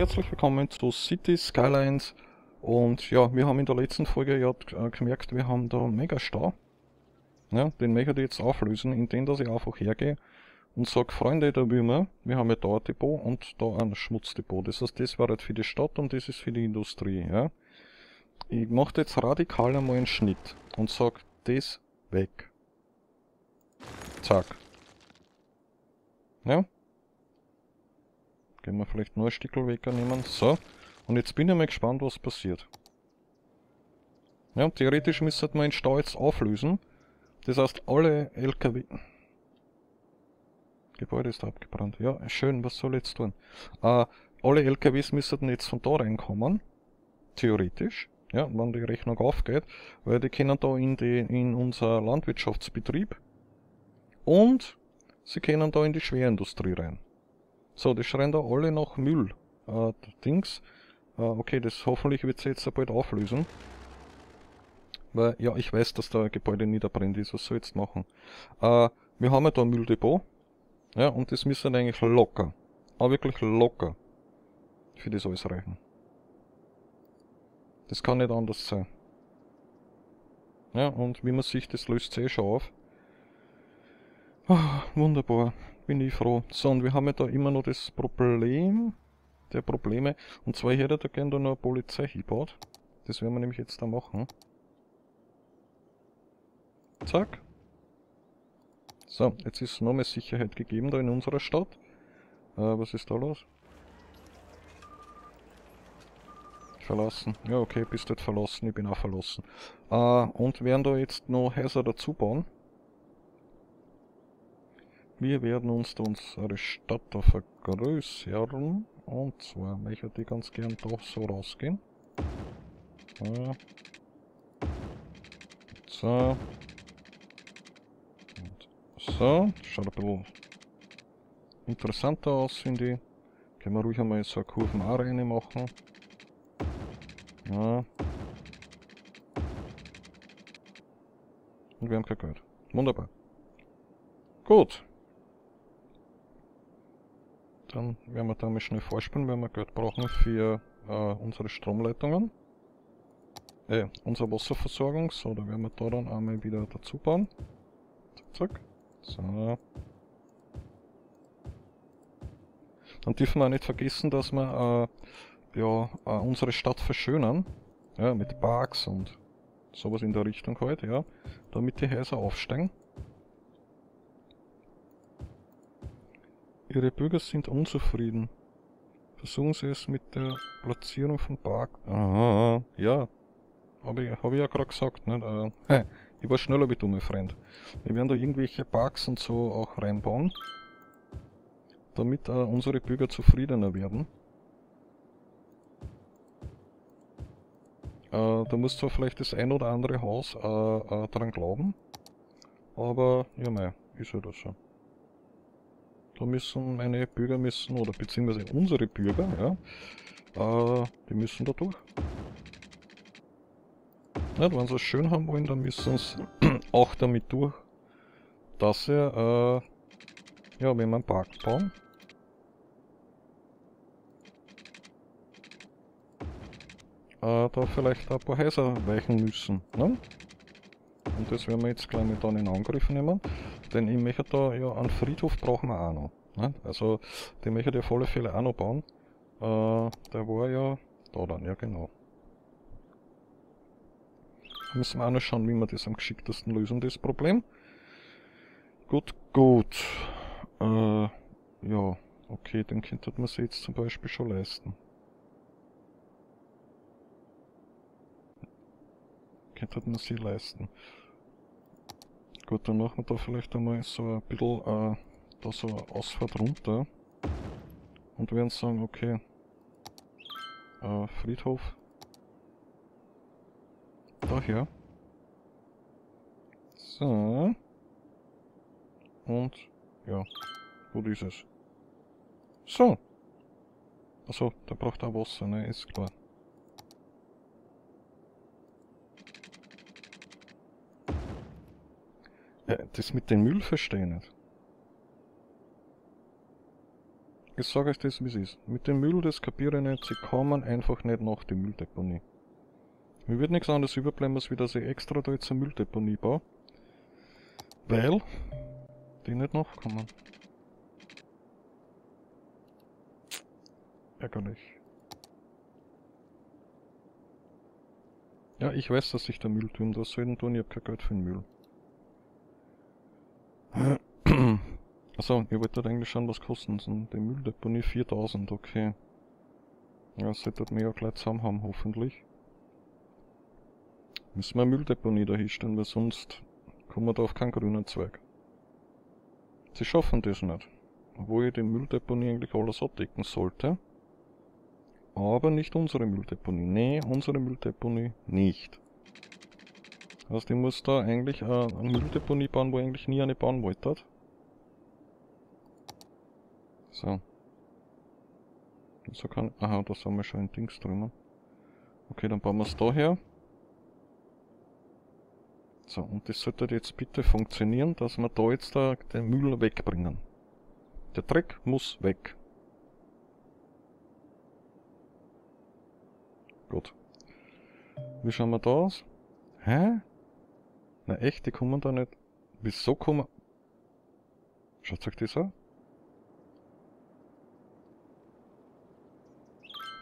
herzlich willkommen zu Cities Skylines. Und ja, wir haben in der letzten Folge ja gemerkt, wir haben da einen Megastau. Ja, den möchte ich jetzt auflösen, indem dass ich einfach hergehe und sage, Freunde der Würmer, wir haben ja da ein Depot und da ein Schmutzdepot. Das heißt, das wäre jetzt für die Stadt und das ist für die Industrie. Ja. Ich mache jetzt radikal einmal einen Schnitt und sage, das weg. Zack. Ja. Gehen wir vielleicht nur ein Stickel wegnehmen. So. Und jetzt bin ich mal gespannt, was passiert. Ja, theoretisch müsste man den Stau jetzt auflösen. Das heißt, alle LKW... Gebäude ist abgebrannt. Ja, schön, was soll ich jetzt tun? Alle LKWs müssten jetzt von da reinkommen. Theoretisch. Ja, wenn die Rechnung aufgeht. Weil die können da in unser Landwirtschaftsbetrieb. Und sie können da in die Schwerindustrie rein. So, die schreien da alle nach Müll. Dings. Okay, das hoffentlich wird sie jetzt bald auflösen. Weil, ja, ich weiß, dass da ein Gebäude niederbrennt ist. Was soll ich jetzt machen? Wir haben ja da ein Mülldepot. Ja, und das müssen eigentlich locker. Aber wirklich locker. Für das alles reichen. Das kann nicht anders sein. Ja, und wie man sieht, das löst sich eh schon auf. Ah, wunderbar. Bin ich froh. So, und wir haben ja da immer noch das Problem der Probleme. Und zwar hätte ich da gerne noch eine Polizei hingebaut. Das werden wir nämlich jetzt da machen. Zack. So, jetzt ist noch mehr Sicherheit gegeben da in unserer Stadt. Was ist da los? Verlassen. Ja, okay, bist du nicht verlassen. Ich bin auch verlassen. Und werden da jetzt noch Häuser dazu bauen. Wir werden uns da unsere Stadt da vergrößern. Und zwar möchte ich ganz gern doch so rausgehen. So. Und so. Schaut ein bisschen interessanter aus, finde ich. Können wir ruhig einmal so eine Kurven auch rein machen. Ja. Und wir haben kein Geld. Wunderbar. Gut. Dann werden wir da mal schnell vorspielen, weil wir Geld brauchen für unsere Stromleitungen. Unsere Wasserversorgung. So, da werden wir da dann einmal wieder dazu bauen. Zack, zack. So. Dann dürfen wir auch nicht vergessen, dass wir unsere Stadt verschönern. Ja, mit Parks und sowas in der Richtung halt, ja. Damit die Häuser aufsteigen. Ihre Bürger sind unzufrieden. Versuchen Sie es mit der Platzierung von Park. Aha, ja. Hab ich ja gerade gesagt, ne? Ich war schneller wie du, mein Freund. Wir werden da irgendwelche Parks und so auch reinbauen. Damit unsere Bürger zufriedener werden. Da muss zwar vielleicht das ein oder andere Haus dran glauben. Aber, ja mei, ist halt das so. Da müssen meine Bürger oder beziehungsweise unsere Bürger, ja, die müssen da durch. Nicht, wenn sie es schön haben wollen, dann müssen sie auch damit durch, dass sie, ja, wenn wir einen Park bauen, da vielleicht ein paar Häuser weichen müssen. Ne? Und das werden wir jetzt gleich mit dann in Angriff nehmen. Denn ich möchte da ja einen Friedhof brauchen wir auch noch. Ne? Also den möchte ich auf alle Fälle auch noch bauen. Der war ja da dann, ja genau. Da müssen wir auch noch schauen, wie wir das am geschicktesten lösen, das Problem. Gut, gut. Ja, okay, den könnte man sich jetzt zum Beispiel schon leisten. Könnte man sich leisten. Gut, dann machen wir da vielleicht einmal so ein bisschen da so eine Ausfahrt runter und werden sagen, okay, Friedhof, daher, so, und ja, gut ist es. So, also da braucht er Wasser, ne, ist klar. Das mit dem Müll verstehe ich nicht. Ich sage euch das, wie es ist. Mit dem Müll, das kapiere ich nicht, sie kommen einfach nicht nach der Mülldeponie. Mir wird nichts anderes überbleiben, als wie dass ich extra da jetzt eine Mülldeponie baue. Weil die nicht nachkommen. Ärgerlich. Ja, ich weiß, dass ich der Müll tue. Was soll ich denn tun? Ich habe kein Geld für den Müll. Achso, ihr wolltet eigentlich schauen, was kosten sie. Die Mülldeponie 4000, okay. Ja, solltet mir ja gleich zusammen haben, hoffentlich. Müssen wir eine Mülldeponie da hinstellen, weil sonst kommen wir da auf keinen grünen Zweig. Sie schaffen das nicht. Obwohl ich die Mülldeponie eigentlich alles abdecken sollte. Aber nicht unsere Mülldeponie. Nee, unsere Mülldeponie nicht. Also ich muss da eigentlich eine Mülldeponie bauen, wo ich eigentlich nie eine bauen wollte. So. So kann... Aha, da sind wir schon in Dings drüber. Okay, dann bauen wir es da her. So, und das sollte jetzt bitte funktionieren, dass wir da jetzt da den Müll wegbringen. Der Dreck muss weg. Gut. Wie schauen wir da aus? Hä? Na echt, die kommen da nicht... Wieso kommen... Schaut euch das an.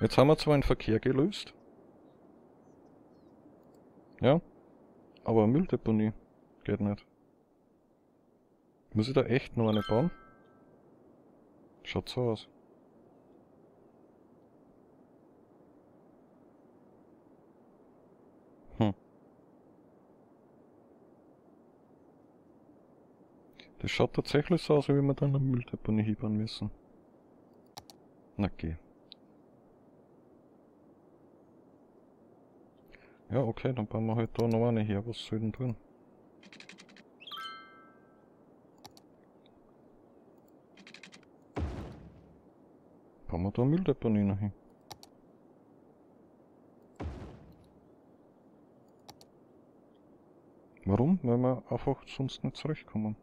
Jetzt haben wir zwar den Verkehr gelöst. Ja. Aber eine Mülldeponie geht nicht. Muss ich da echt noch eine bauen? Schaut so aus. Das schaut tatsächlich so aus, wie wenn wir dann eine Mülldeponie hinbauen müssen. Na geh. Ja, okay, dann bauen wir halt da noch eine her. Was soll ich denn tun? Bauen wir da eine Mülldeponie noch hin. Warum? Weil wir einfach sonst nicht zurechtkommen.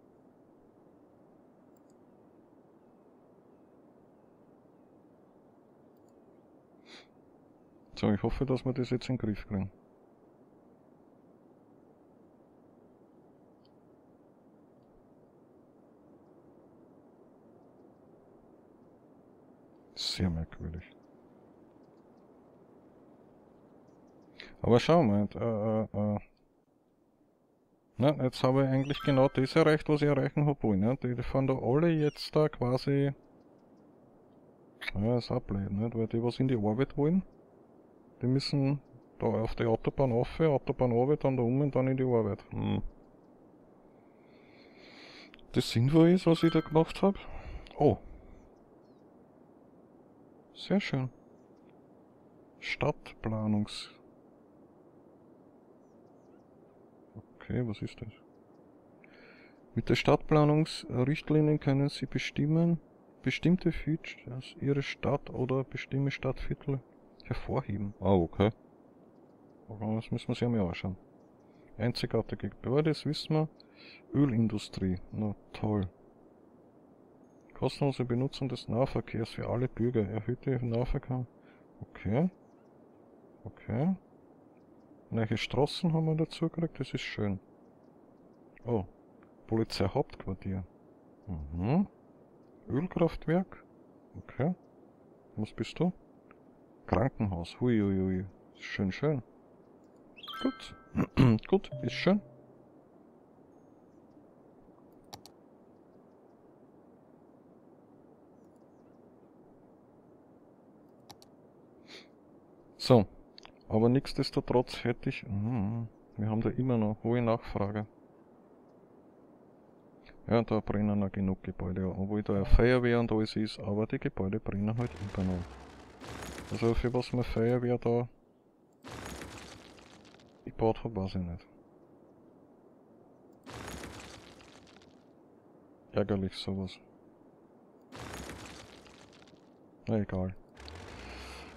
So, ich hoffe, dass wir das jetzt in den Griff kriegen. Sehr merkwürdig. Aber schau mal, na, jetzt habe ich eigentlich genau das erreicht, was ich erreichen habe, ne? Die fahren da alle jetzt da quasi... Ja, ist ableiten, nicht? Weil die was in die Arbeit wollen. Die müssen da auf die Autobahn rauf, Autobahn runter, dann da um und dann in die Arbeit. Hm. Das sinnvoll ist, was ich da gemacht habe. Oh. Sehr schön. Stadtplanungs... Okay, was ist das? Mit der Stadtplanungsrichtlinie können Sie bestimmen, bestimmte Features Ihrer Stadt oder bestimmte Stadtviertel hervorheben. Ah, okay. Aber das müssen wir uns ja mal anschauen. Einzigartige Gebäude, das wissen wir. Ölindustrie. Na toll. Kostenlose Benutzung des Nahverkehrs für alle Bürger. Erhöhte Nahverkehr. Okay. Okay. Neue Straßen haben wir dazu gekriegt, das ist schön. Oh. Polizeihauptquartier. Mhm. Ölkraftwerk. Okay. Was bist du? Krankenhaus, huiuiui, schön, schön. Gut, gut, ist schön. So, aber nichtsdestotrotz hätte ich... wir haben da immer noch hohe Nachfrage. Ja, da brennen noch genug Gebäude, obwohl da eine Feuerwehr und alles ist, aber die Gebäude brennen halt immer noch. Also für was mir Feuerwehr da gebaut habe, weiß ich nicht. Ärgerlich sowas. Na egal.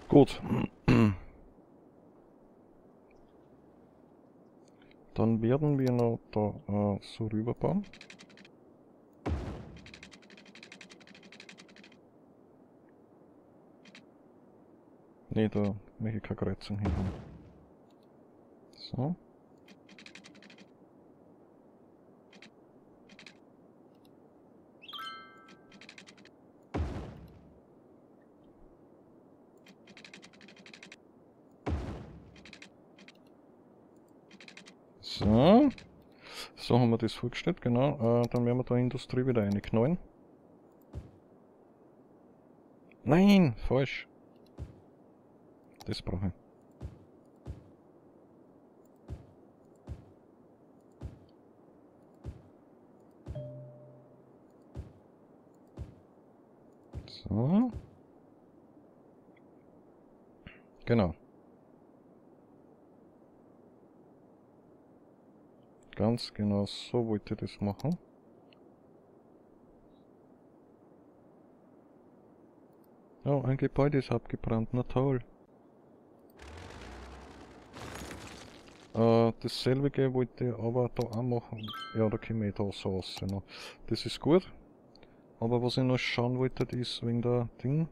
Gut. Dann werden wir noch da so rüberbauen. Ne, da möchte ich keine Kreuzung hin haben. So. So. So haben wir das vorgestellt, genau. Dann werden wir da Industrie wieder reinknallen. Nein, falsch. Das brauche ich. So. Genau. Ganz genau so wollte ich das machen. Oh, ein Gebäude ist abgebrannt, na toll. Dasselbe wollte ich aber da auch machen. Ja, da komme ich da so raus. Genau. Das ist gut. Aber was ich noch schauen wollte, ist wegen der Ding.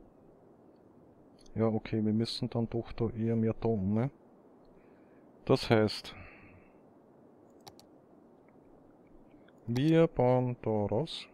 Ja, okay, wir müssen dann doch da eher mehr da um, ne? Das heißt, wir bauen da raus.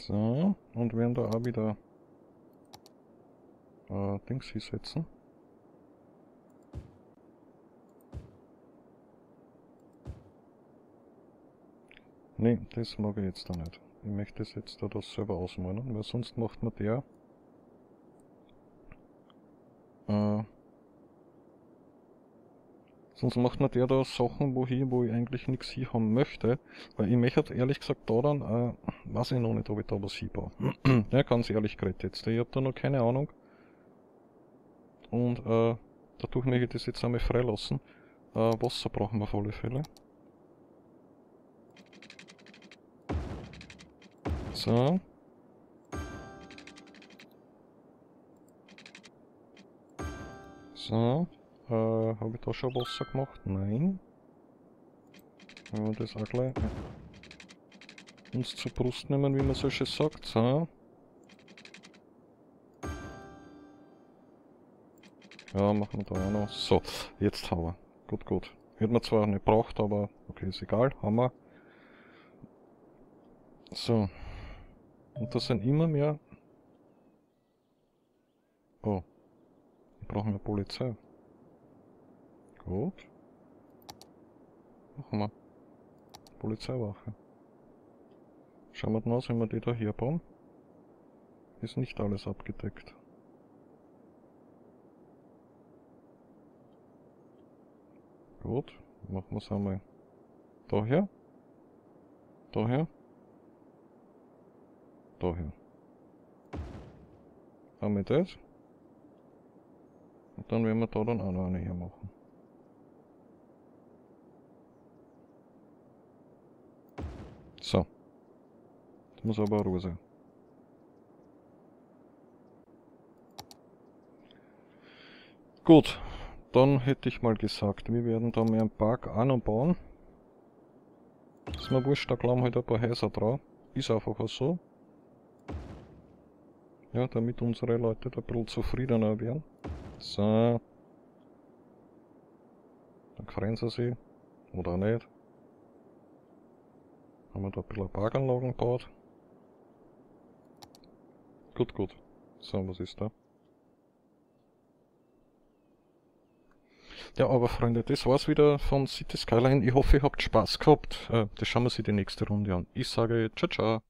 So, und werden da auch wieder Dings hinsetzen. Ne, das mag ich jetzt da nicht. Ich möchte das jetzt da selber ausmalen, weil sonst macht man der da Sachen, wo ich eigentlich nichts hier haben möchte. Weil ich möchte ehrlich gesagt da dann, weiß ich noch nicht, ob ich da was hinbaue. Ja, ganz ehrlich geredet jetzt, ich habe da noch keine Ahnung. Und dadurch möchte ich das jetzt einmal freilassen. Wasser brauchen wir auf alle Fälle. So. So. Habe ich da schon Wasser gemacht? Nein. Wenn wir das auch gleich uns zur Brust nehmen, wie man so schön sagt. So. Ja, machen wir da auch noch. So, jetzt haben wir. Gut, gut. Hätten wir zwar nicht gebraucht, aber okay, ist egal. Haben wir. So. Und das sind immer mehr. Oh. Wir brauchen ja Polizei. Gut. Machen wir. Polizeiwache. Schauen wir mal aus, wenn wir die da hier bauen. Ist nicht alles abgedeckt. Gut. Machen wir es einmal. Daher. Daher. Daher. Haben wir das. Und dann werden wir da dann auch noch eine hier machen. So. Das muss aber Ruhe sein. Gut. Dann hätte ich mal gesagt, wir werden da mehr einen Park auch noch bauen. Ist mir wurscht, da glauben halt ein paar Häuser drauf. Ist einfach so. Ja, damit unsere Leute da ein bisschen zufriedener werden. So. Dann freuen sie sich. Oder nicht. Haben wir da ein bisschen Parkanlagen gebaut. Gut, gut. So, was ist da? Ja, aber Freunde, das war's wieder von Cities Skylines. Ich hoffe, ihr habt Spaß gehabt. Das schauen wir uns in die nächste Runde an. Ich sage ciao, ciao.